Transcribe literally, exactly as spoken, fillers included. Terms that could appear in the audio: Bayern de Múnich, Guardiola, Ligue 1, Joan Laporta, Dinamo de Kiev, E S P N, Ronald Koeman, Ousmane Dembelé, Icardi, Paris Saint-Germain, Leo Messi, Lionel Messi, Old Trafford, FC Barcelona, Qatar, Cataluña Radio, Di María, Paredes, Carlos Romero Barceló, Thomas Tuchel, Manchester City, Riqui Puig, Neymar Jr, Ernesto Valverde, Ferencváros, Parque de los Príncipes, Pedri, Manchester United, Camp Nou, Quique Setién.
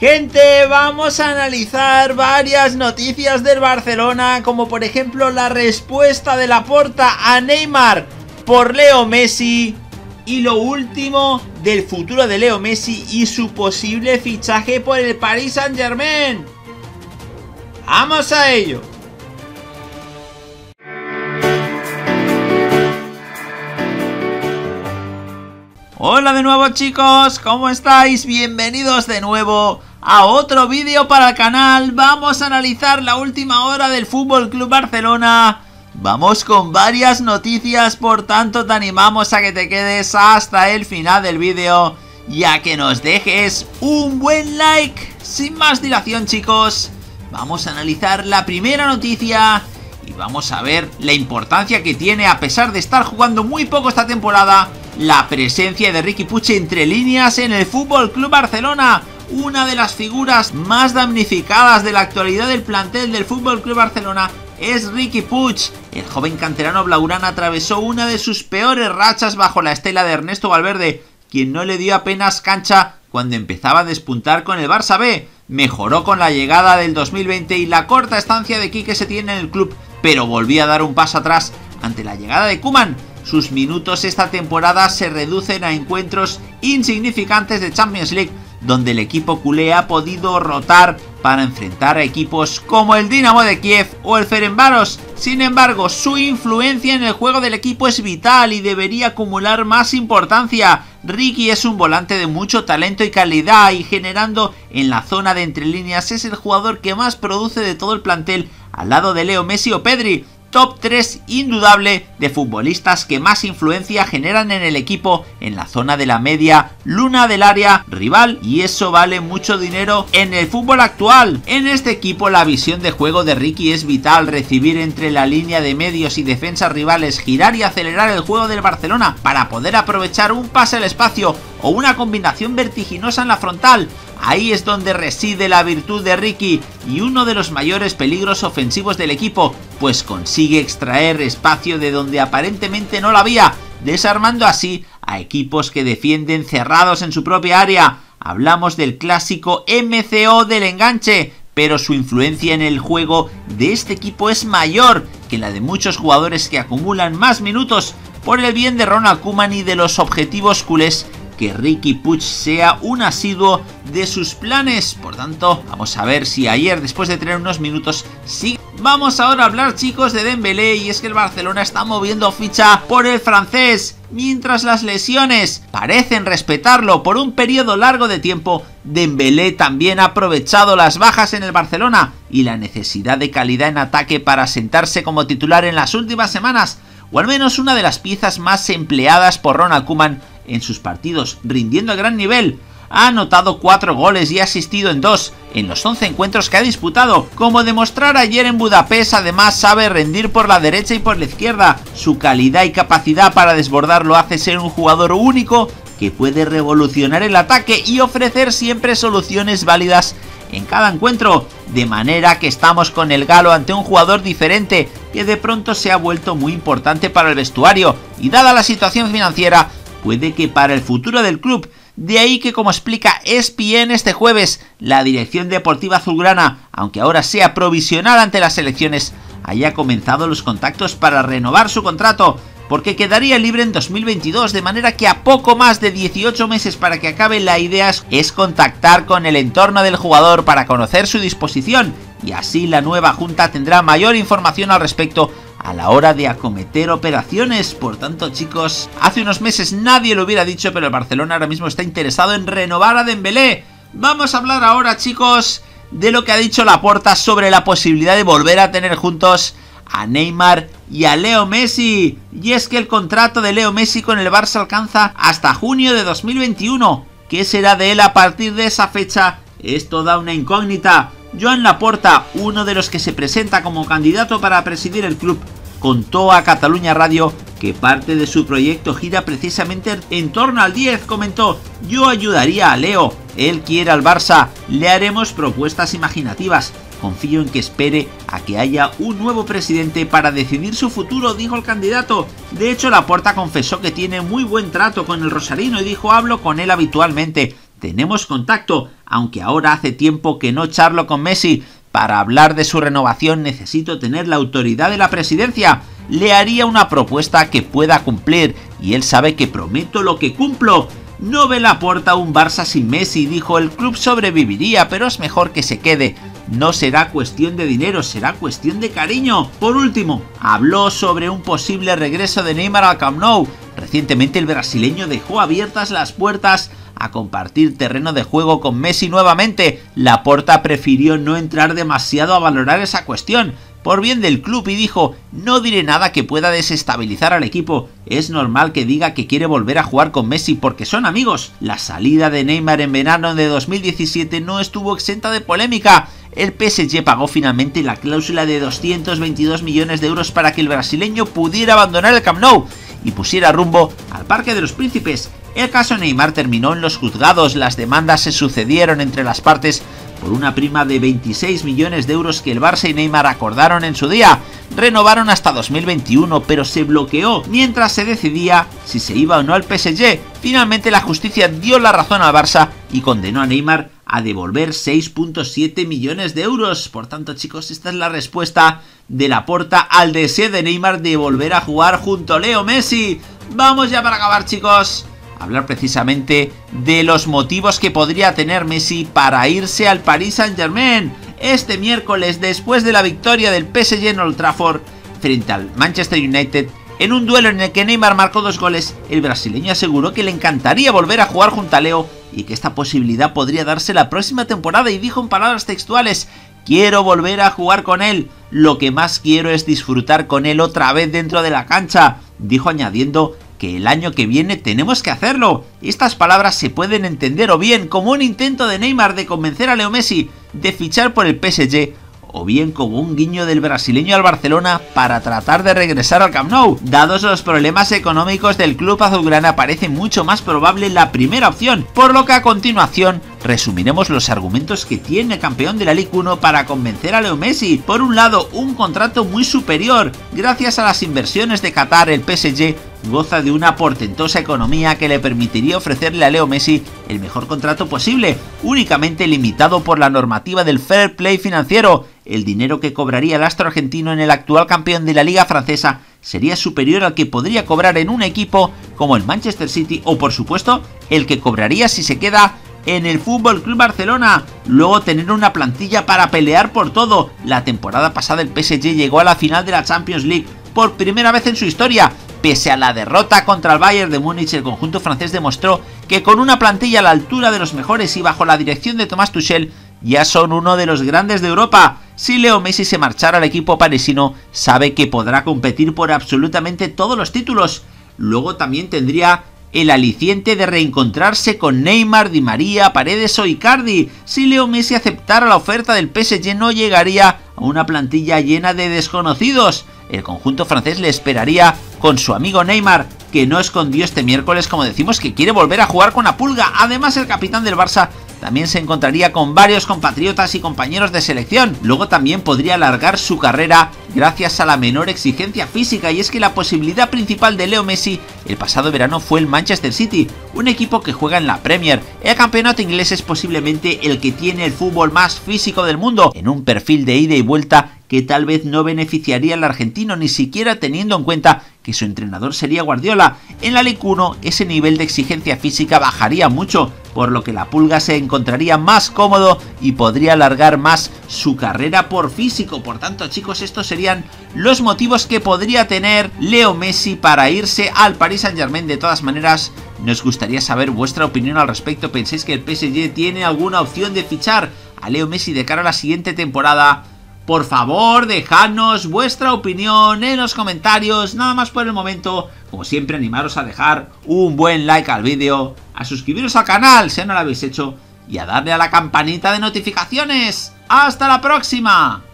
Gente, vamos a analizar varias noticias del Barcelona, como por ejemplo la respuesta de Laporta a Neymar por Leo Messi y lo último del futuro de Leo Messi y su posible fichaje por el Paris Saint-Germain. ¡Vamos a ello! Hola de nuevo, chicos, ¿cómo estáis? Bienvenidos de nuevo a otro vídeo para el canal. Vamos a analizar la última hora del Fútbol Club Barcelona. Vamos con varias noticias, por tanto te animamos a que te quedes hasta el final del vídeo y a que nos dejes un buen like. Sin más dilación, chicos, vamos a analizar la primera noticia y vamos a ver la importancia que tiene, a pesar de estar jugando muy poco esta temporada, la presencia de Riqui Puig entre líneas en el Fútbol Club Barcelona, una de las figuras más damnificadas de la actualidad del plantel del Fútbol Club Barcelona es Riqui Puig. El joven canterano blaugrana atravesó una de sus peores rachas bajo la estela de Ernesto Valverde, quien no le dio apenas cancha cuando empezaba a despuntar con el Barça B. Mejoró con la llegada del dos mil veinte y la corta estancia de Quique Setién en el club, pero volvía a dar un paso atrás ante la llegada de Koeman. Sus minutos esta temporada se reducen a encuentros insignificantes de Champions League, donde el equipo culé ha podido rotar para enfrentar a equipos como el Dinamo de Kiev o el Ferencváros. Sin embargo, su influencia en el juego del equipo es vital y debería acumular más importancia. Riqui es un volante de mucho talento y calidad, y generando en la zona de entre líneas es el jugador que más produce de todo el plantel, al lado de Leo Messi o Pedri. Top tres indudable de futbolistas que más influencia generan en el equipo en la zona de la media luna del área rival, y eso vale mucho dinero en el fútbol actual. En este equipo la visión de juego de Riqui es vital, recibir entre la línea de medios y defensas rivales, girar y acelerar el juego del Barcelona para poder aprovechar un pase al espacio o una combinación vertiginosa en la frontal. Ahí es donde reside la virtud de Riqui y uno de los mayores peligros ofensivos del equipo, pues consigue extraer espacio de donde aparentemente no lo había, desarmando así a equipos que defienden cerrados en su propia área. Hablamos del clásico M C O del enganche, pero su influencia en el juego de este equipo es mayor que la de muchos jugadores que acumulan más minutos. Por el bien de Ronald Koeman y de los objetivos culés, que Riqui Puig sea un asiduo de sus planes. Por tanto, vamos a ver si ayer, después de tener unos minutos, sí. Vamos ahora a hablar, chicos, de Dembélé, y es que el Barcelona está moviendo ficha por el francés, mientras las lesiones parecen respetarlo por un periodo largo de tiempo. Dembélé también ha aprovechado las bajas en el Barcelona y la necesidad de calidad en ataque para sentarse como titular en las últimas semanas, o al menos una de las piezas más empleadas por Ronald Koeman en sus partidos, rindiendo a gran nivel. Ha anotado cuatro goles y ha asistido en dos en los once encuentros que ha disputado. Como demostrar ayer en Budapest, además sabe rendir por la derecha y por la izquierda. Su calidad y capacidad para desbordar lo hace ser un jugador único que puede revolucionar el ataque y ofrecer siempre soluciones válidas en cada encuentro. De manera que estamos con el galo ante un jugador diferente que de pronto se ha vuelto muy importante para el vestuario y, dada la situación financiera, puede que para el futuro del club. De ahí que, como explica E S P N este jueves, la dirección deportiva azulgrana, aunque ahora sea provisional ante las elecciones, haya comenzado los contactos para renovar su contrato, porque quedaría libre en dos mil veintidós, de manera que a poco más de dieciocho meses para que acabe, la idea es contactar con el entorno del jugador para conocer su disposición, y así la nueva junta tendrá mayor información al respecto a la hora de acometer operaciones. Por tanto, chicos, hace unos meses nadie lo hubiera dicho, pero el Barcelona ahora mismo está interesado en renovar a Dembélé. Vamos a hablar ahora, chicos, de lo que ha dicho Laporta sobre la posibilidad de volver a tener juntos a Neymar y a Leo Messi. Y es que el contrato de Leo Messi con el Barça alcanza hasta junio de dos mil veintiuno. ¿Qué será de él a partir de esa fecha? Es toda una incógnita. Joan Laporta, uno de los que se presenta como candidato para presidir el club, contó a Cataluña Radio que parte de su proyecto gira precisamente en torno al diez. Comentó: yo ayudaría a Leo, él quiere al Barça, le haremos propuestas imaginativas. Confío en que espere a que haya un nuevo presidente para decidir su futuro, dijo el candidato. De hecho, Laporta confesó que tiene muy buen trato con el rosarino y dijo: hablo con él habitualmente, tenemos contacto, aunque ahora hace tiempo que no charlo con Messi. Para hablar de su renovación necesito tener la autoridad de la presidencia. Le haría una propuesta que pueda cumplir y él sabe que prometo lo que cumplo. No ve la puerta un Barça sin Messi, dijo, el club sobreviviría, pero es mejor que se quede. No será cuestión de dinero, será cuestión de cariño. Por último, habló sobre un posible regreso de Neymar al Camp Nou. Recientemente el brasileño dejó abiertas las puertas a compartir terreno de juego con Messi nuevamente. Laporta prefirió no entrar demasiado a valorar esa cuestión, por bien del club, y dijo: no diré nada que pueda desestabilizar al equipo. Es normal que diga que quiere volver a jugar con Messi porque son amigos. La salida de Neymar en verano de dos mil diecisiete no estuvo exenta de polémica. El P S G pagó finalmente la cláusula de doscientos veintidós millones de euros para que el brasileño pudiera abandonar el Camp Nou y pusiera rumbo al Parque de los Príncipes. El caso Neymar terminó en los juzgados. Las demandas se sucedieron entre las partes por una prima de veintiséis millones de euros que el Barça y Neymar acordaron en su día. Renovaron hasta dos mil veintiuno, pero se bloqueó mientras se decidía si se iba o no al P S G. Finalmente la justicia dio la razón al Barça y condenó a Neymar a devolver seis coma siete millones de euros. Por tanto, chicos, esta es la respuesta de Laporta al deseo de Neymar de volver a jugar junto a Leo Messi. Vamos ya para acabar, chicos, hablar precisamente de los motivos que podría tener Messi para irse al Paris Saint-Germain. Este miércoles, después de la victoria del P S G en Old Trafford frente al Manchester United, en un duelo en el que Neymar marcó dos goles, el brasileño aseguró que le encantaría volver a jugar junto a Leo y que esta posibilidad podría darse la próxima temporada, y dijo en palabras textuales: quiero volver a jugar con él, lo que más quiero es disfrutar con él otra vez dentro de la cancha, dijo añadiendo que el año que viene tenemos que hacerlo. Estas palabras se pueden entender o bien como un intento de Neymar de convencer a Leo Messi de fichar por el P S G, o bien como un guiño del brasileño al Barcelona para tratar de regresar al Camp Nou. Dados los problemas económicos del club azulgrana, parece mucho más probable la primera opción, por lo que a continuación resumiremos los argumentos que tiene el campeón de la Ligue uno para convencer a Leo Messi. Por un lado, un contrato muy superior. Gracias a las inversiones de Qatar, el P S G goza de una portentosa economía que le permitiría ofrecerle a Leo Messi el mejor contrato posible, únicamente limitado por la normativa del fair play financiero. El dinero que cobraría el astro argentino en el actual campeón de la liga francesa sería superior al que podría cobrar en un equipo como el Manchester City, o por supuesto el que cobraría si se queda en el Fútbol Club Barcelona. Luego, tener una plantilla para pelear por todo. La temporada pasada el P S G llegó a la final de la Champions League por primera vez en su historia. Pese a la derrota contra el Bayern de Múnich, el conjunto francés demostró que con una plantilla a la altura de los mejores y bajo la dirección de Thomas Tuchel, ya son uno de los grandes de Europa. Si Leo Messi se marchara al equipo parisino, sabe que podrá competir por absolutamente todos los títulos. Luego también tendría el aliciente de reencontrarse con Neymar, Di María, Paredes o Icardi. Si Leo Messi aceptara la oferta del P S G, no llegaría a una plantilla llena de desconocidos. El conjunto francés le esperaría con su amigo Neymar, que no escondió este miércoles, como decimos, que quiere volver a jugar con la pulga. Además, el capitán del Barça también se encontraría con varios compatriotas y compañeros de selección. Luego también podría alargar su carrera gracias a la menor exigencia física, y es que la posibilidad principal de Leo Messi el pasado verano fue el Manchester City, un equipo que juega en la Premier. El campeonato inglés es posiblemente el que tiene el fútbol más físico del mundo, en un perfil de ida y vuelta que tal vez no beneficiaría al argentino, ni siquiera teniendo en cuenta que su entrenador sería Guardiola. En la Ligue uno ese nivel de exigencia física bajaría mucho, por lo que la pulga se encontraría más cómodo y podría alargar más su carrera por físico. Por tanto, chicos, estos serían los motivos que podría tener Leo Messi para irse al Paris Saint-Germain. De todas maneras, nos gustaría saber vuestra opinión al respecto. ¿Pensáis que el P S G tiene alguna opción de fichar a Leo Messi de cara a la siguiente temporada? Por favor, dejadnos vuestra opinión en los comentarios. Nada más por el momento. Como siempre, animaros a dejar un buen like al vídeo, a suscribiros al canal si no lo habéis hecho y a darle a la campanita de notificaciones. ¡Hasta la próxima!